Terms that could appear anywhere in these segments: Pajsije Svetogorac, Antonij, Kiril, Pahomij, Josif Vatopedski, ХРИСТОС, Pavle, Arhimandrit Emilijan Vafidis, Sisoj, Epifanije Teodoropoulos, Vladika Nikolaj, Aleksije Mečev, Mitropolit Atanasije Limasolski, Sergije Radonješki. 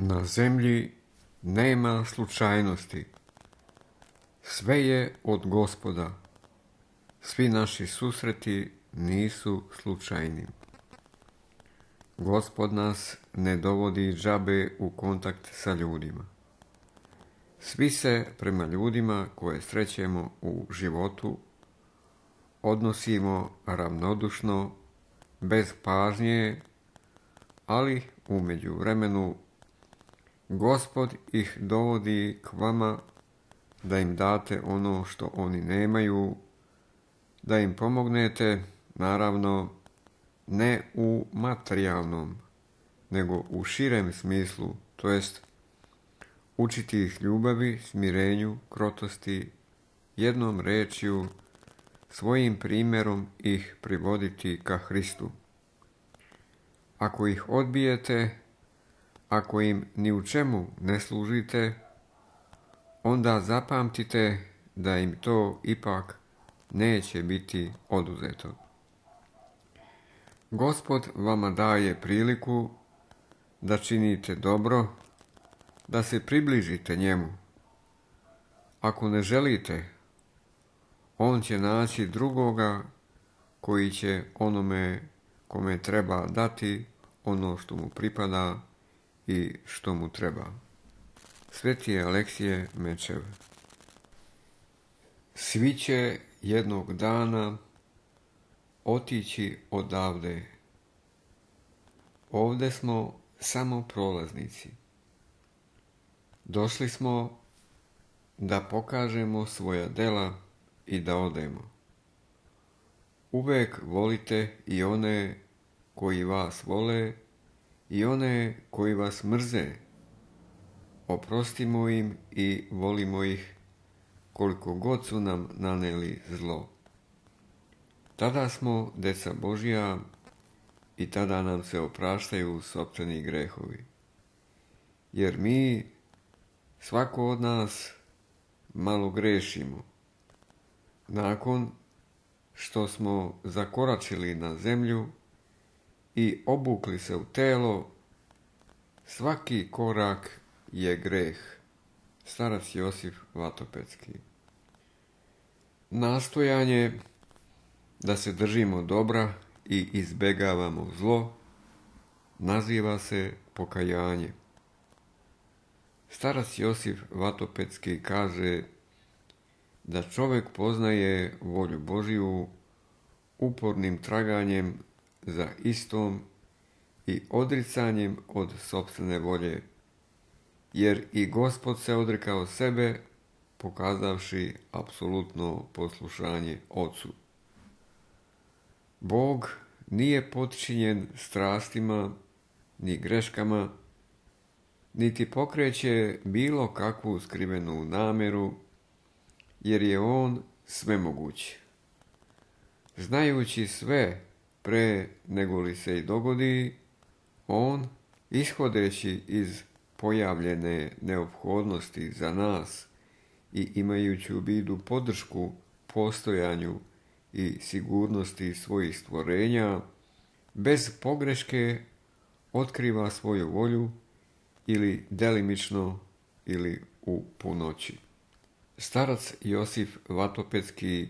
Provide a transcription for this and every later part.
Na zemlji nema slučajnosti. Sve je od Gospoda. Svi naši susreti nisu slučajni. Gospod nas ne dovodi džabe u kontakt sa ljudima. Svi se prema ljudima koje srećemo u životu odnosimo ravnodušno, bez pažnje, ali u međuvremenu Gospod ih dovodi k vama da im date ono što oni nemaju, da im pomognete, naravno, ne u materijalnom, nego u širem smislu, to jest učiti ih ljubavi, smirenju, krotosti, jednom rečju, svojim primjerom ih privoditi ka Hristu. Ako ih odbijete, ako im ni u čemu ne služite, onda zapamtite da im to ipak neće biti oduzeto. Gospod vama daje priliku da činite dobro, da se približite njemu. Ako ne želite, on će naći drugoga koji će onome kome treba dati ono što mu pripada i što mu treba. Sveti Aleksije Mečev. Svi će jednog dana otići odavde. Ovde smo samo prolaznici. Došli smo da pokažemo svoja dela i da odemo. Uvek volite i one koji vas vole i one koji vas mrze. Oprostimo im i volimo ih koliko god su nam naneli zlo. Tada smo deca Božija i tada nam se opraštaju sopstveni grehovi. Jer mi, svako od nas, malo grešimo. Nakon što smo zakoračili na zemlju i obukli se u telo, svaki korak je greh. Starac Josif Vatopedski. Nastojanje da se držimo dobra i izbegavamo zlo naziva se pokajanje. Starac Josif Vatopedski kaže da čovjek poznaje volju Božiju upornim traganjem za istom i odricanjem od sopstvene volje, jer i Gospod se odrekao sebe, pokazavši apsolutno poslušanje Ocu. Bog nije potčinjen strastima ni greškama, niti pokreće bilo kakvu skrivenu namjeru, jer je on svemoguć. Znajući sve pre nego li se i dogodi, on, ishodeći iz pojavljene neophodnosti za nas i imajući u vidu podršku postojanju i sigurnosti svojih stvorenja, bez pogreške otkriva svoju volju ili delimično ili u punoći. Starac Josif Vatopedski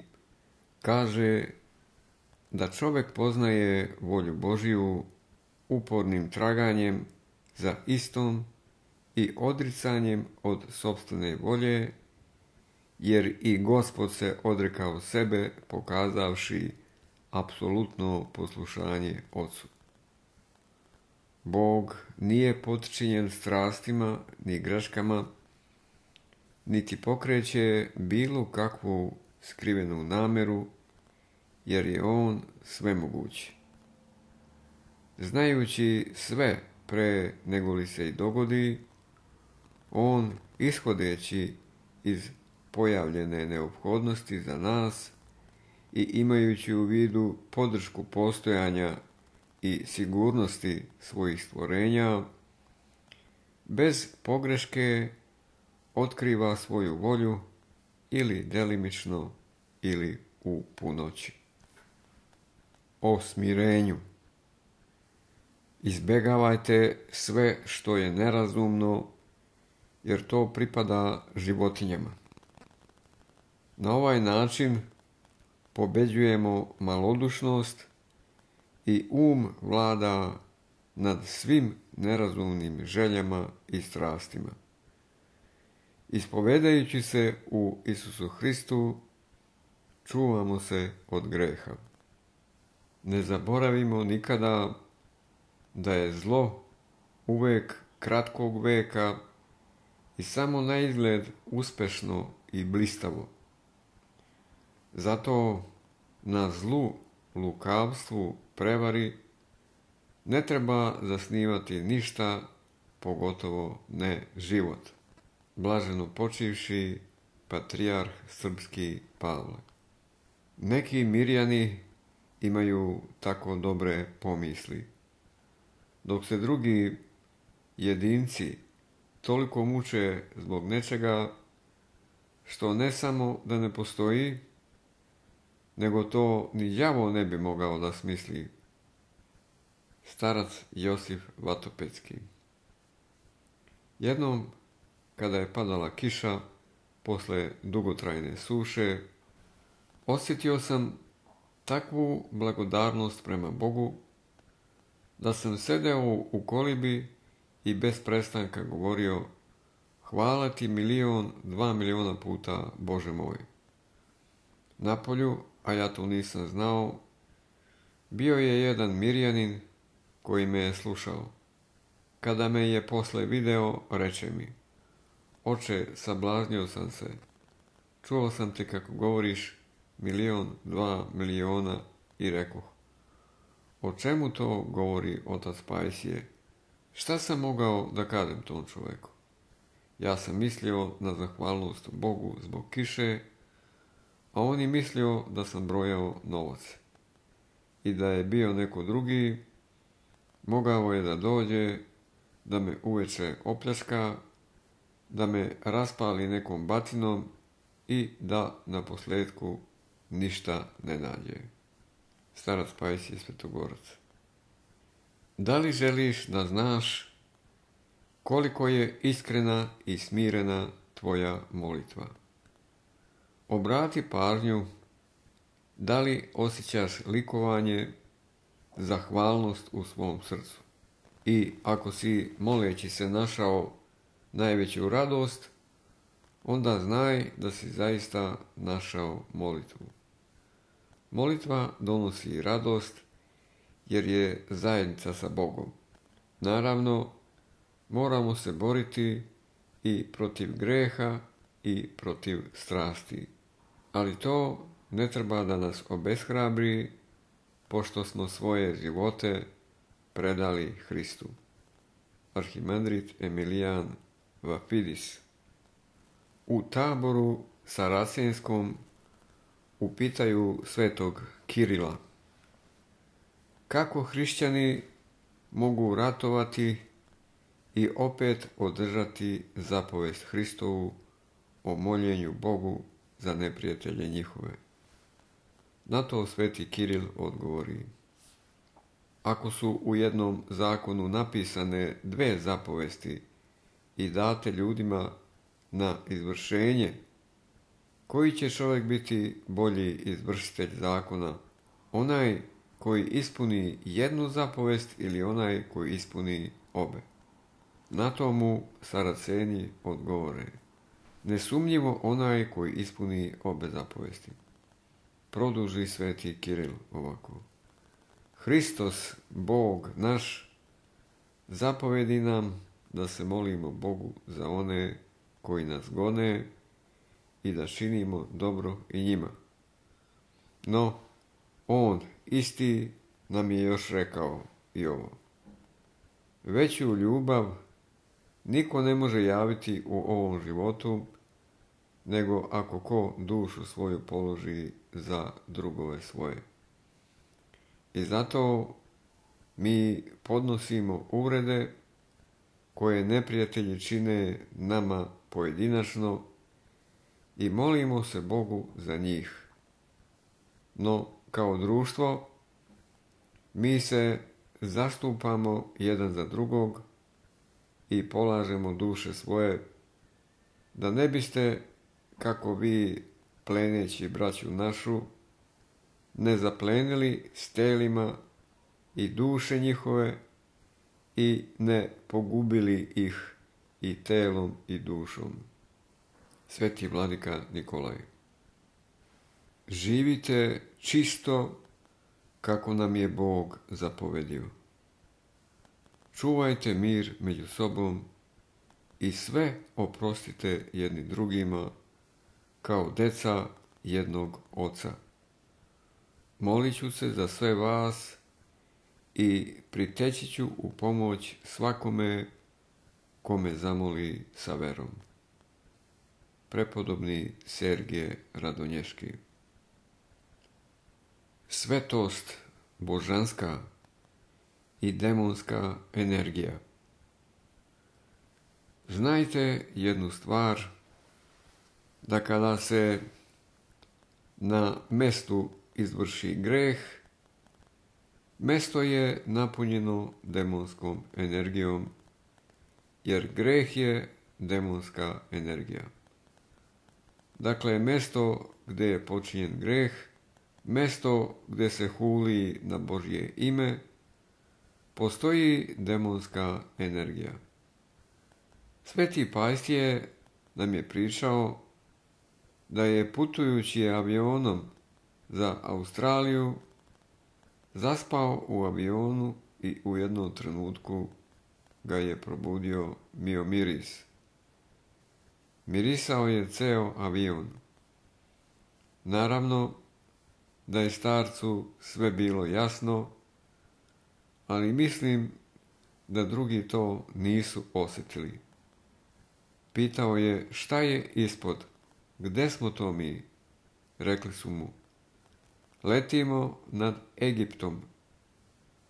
kaže da čovjek poznaje volju Božiju upornim traganjem za istom i odricanjem od sopstvene volje, jer i Gospod se odrekao sebe, pokazavši apsolutno poslušanje Ocu. Bog nije potčinjen strastima ni greškama, niti pokreće bilo kakvu skrivenu namjeru, jer je on svemoguć. Znajući sve pre nego li se i dogodi, on, ishodeći iz pojavljene neophodnosti za nas i imajući u vidu podršku postojanja i sigurnosti svojih stvorenja, bez pogreške otkriva svoju volju ili delimično ili u punoći. O smirenju. Izbjegavajte sve što je nerazumno, jer to pripada životinjama. Na ovaj način pobeđujemo malodušnost i um vlada nad svim nerazumnim željama i strastima. Ispovedajući se u Isusu Hristu, čuvamo se od greha. Ne zaboravimo nikada da je zlo uvek kratkog veka i samo na izgled uspešno i blistavo. Zato na zlu, lukavstvu, prevari ne treba zasnivati ništa, pogotovo ne život. Blaženo počivši patrijarh srpski Pavle. Neki Mirjani imaju tako dobre pomisli, dok se drugi jedinci toliko muče zbog nečega što ne samo da ne postoji, nego to ni đavo ne bi mogao da smisli. Starac Josif Vatopedski. Jednom, kada je padala kiša posle dugotrajne suše, osjetio sam takvu blagodarnost prema Bogu da sam sedeo u kolibi i bez prestanka govorio: hvala ti milion, 2 miliona puta, Bože moj. Na polju, a ja to nisam znao, bio je jedan Mirjanin koji me je slušao. Kada me je posle video, reče mi: oče, sablaznio sam se. Čuo sam te kako govoriš 1, 2 miliona i rekoh: o čemu to govori otac Pajsije? Šta sam mogao da kažem tom čoveku? Ja sam mislio na zahvalnost Bogu zbog kiše, a on je mislio da sam brojao novac i da je bio neko drugi. Mogao je da dođe, da me uveče opljačka, da me raspali nekom batinom i da na posljedku ništa ne nađe. Starac Pajsije Svetogorac. Da li želiš da znaš koliko je iskrena i smirena tvoja molitva? Obrati pažnju da li osjećaš likovanje, zahvalnost u svom srcu. I ako si moleći se našao najveću radost, onda znaj da si zaista našao molitvu. Molitva donosi radost jer je zajednica sa Bogom. Naravno, moramo se boriti i protiv greha i protiv strasti, ali to ne treba da nas obeshrabri, pošto smo svoje živote predali Hristu. Arhimandrit Emilijan Vafidis. U taboru saracenskom upitaju svetog Kirila: kako hrišćani mogu ratovati i opet održati zapovest Hristovu o moljenju Bogu za neprijatelje njihove? Na to sveti Kiril odgovori: ako su u jednom zakonu napisane 2 zapovesti i date ljudima na izvršenje, koji će čovjek biti bolji izvršitelj zakona, onaj koji ispuni 1 zapovest ili onaj koji ispuni obe? Na to mu Saraceni odgovore: nesumnjivo onaj koji ispuni obe zapovesti. Produži sveti Kiril ovako: Hristos, Bog naš, zapovedi nam da se molimo Bogu za one koji nas gone i da činimo dobro i njima. No, on isti nam je još rekao i ovo: veću ljubav niko ne može javiti u ovom životu, nego ako ko dušu svoju položi za drugove svoje. I zato mi podnosimo uvrede koje neprijatelji čine nama pojedinačno i molimo se Bogu za njih. No, kao društvo, mi se zastupamo jedan za drugog i polažemo duše svoje, da ne biste, kako vi pleneći braću našu, ne zaplenili stelima i duše njihove i ne pogubili ih i telom i dušom. Sveti Vladika Nikolaj. Živite čisto kako nam je Bog zapovedio. Čuvajte mir među sobom i sve oprostite jedni drugima kao deca jednog oca. Molit ću se za sve vas i priteći ću u pomoć svakome kome zamoli sa verom. Prepodobni Sergije Radonješki. Svetost božanska i demonska energija. Znajte jednu stvar, da kada se na mestu izvrši greh, mesto je napunjeno demonskom energijom, jer greh je demonska energija. Dakle, mesto gdje je počinjen greh, mesto gdje se huli na Božje ime, postoji demonska energija. Sveti Pajsije nam je pričao da je putujući avionom za Australiju zaspao u avionu i u jednom trenutku ga je probudio miomiris. Mirisao je ceo avion. Naravno da je starcu sve bilo jasno, ali mislim da drugi to nisu osjetili. Pitao je šta je ispod, gde smo to mi? Rekli su mu, letimo nad Egiptom.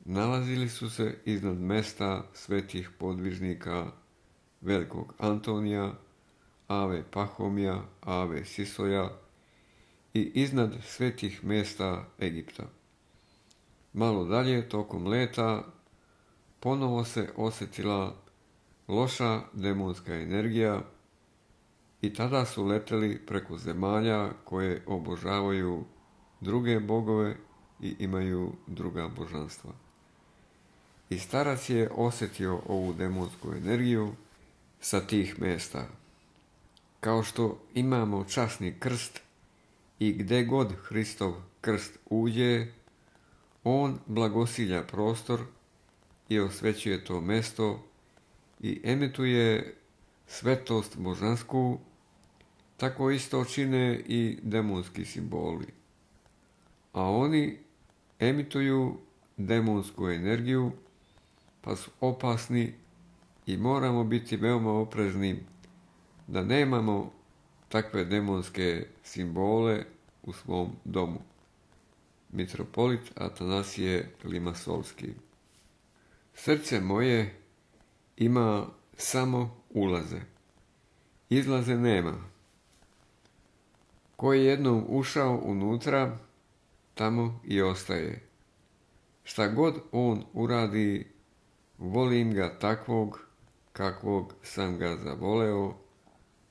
Nalazili su se iznad mesta svetih podvižnika velikog Antonija, ave Pahomija, ave Sisoja i iznad svetih mjesta Egipta. Malo dalje, tokom leta, ponovo se osjetila loša demonska energija i tada su leteli preko zemalja koje obožavaju druge bogove i imaju druga božanstva. I starac je osjetio ovu demonsku energiju sa tih mjesta. Kao što imamo časni krst i gdje god Hristov krst uđe, on blagosilja prostor i osvećuje to mesto i emituje svetost božansku, tako isto čine i demonski simboli. A oni emituju demonsku energiju, pa su opasni i moramo biti veoma oprezni da nemamo takve demonske simbole u svom domu. Mitropolit Atanasije Limasolski. Srce moje ima samo ulaze. Izlaze nema. Ko je jednom ušao unutra, tamo i ostaje. Šta god on uradi, volim ga takvog kakvog sam ga zavoleo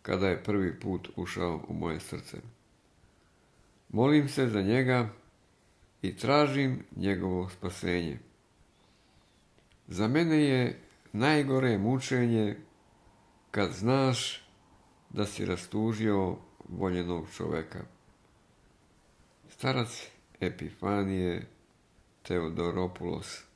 kada je prvi put ušao u moje srce. Molim se za njega i tražim njegovo spasenje. Za mene je najgore mučenje kad znaš da si rastužio voljenog čoveka. Starac Epifanije Teodoropoulos.